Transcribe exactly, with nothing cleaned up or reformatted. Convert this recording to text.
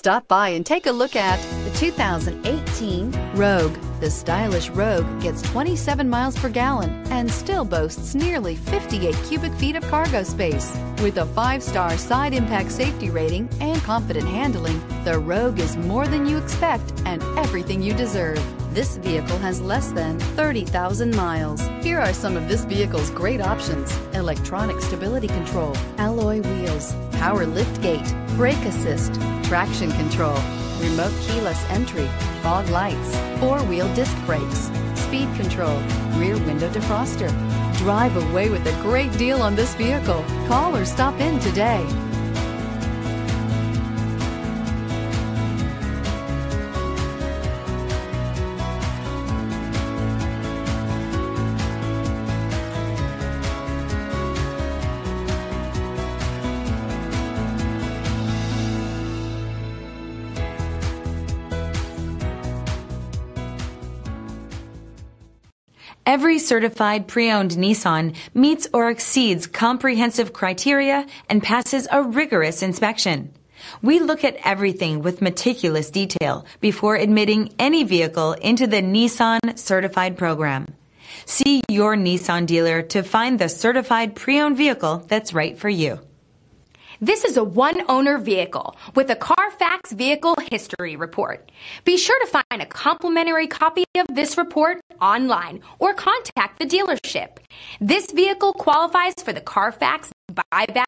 Stop by and take a look at the two thousand eighteen Rogue. The stylish Rogue gets twenty-seven miles per gallon and still boasts nearly fifty-eight cubic feet of cargo space. With a five-star side impact safety rating and confident handling, the Rogue is more than you expect and everything you deserve. This vehicle has less than thirty thousand miles. Here are some of this vehicle's great options: electronic stability control, alloy wheels, power lift gate, brake assist, traction control, remote keyless entry, fog lights, four-wheel disc brakes, speed control, rear window defroster. Drive away with a great deal on this vehicle. Call or stop in today. Every certified pre-owned Nissan meets or exceeds comprehensive criteria and passes a rigorous inspection. We look at everything with meticulous detail before admitting any vehicle into the Nissan Certified Program. See your Nissan dealer to find the certified pre-owned vehicle that's right for you. This is a one-owner vehicle with a Carfax Vehicle History Report. Be sure to find a complimentary copy of this report online or contact the dealership. This vehicle qualifies for the Carfax Buyback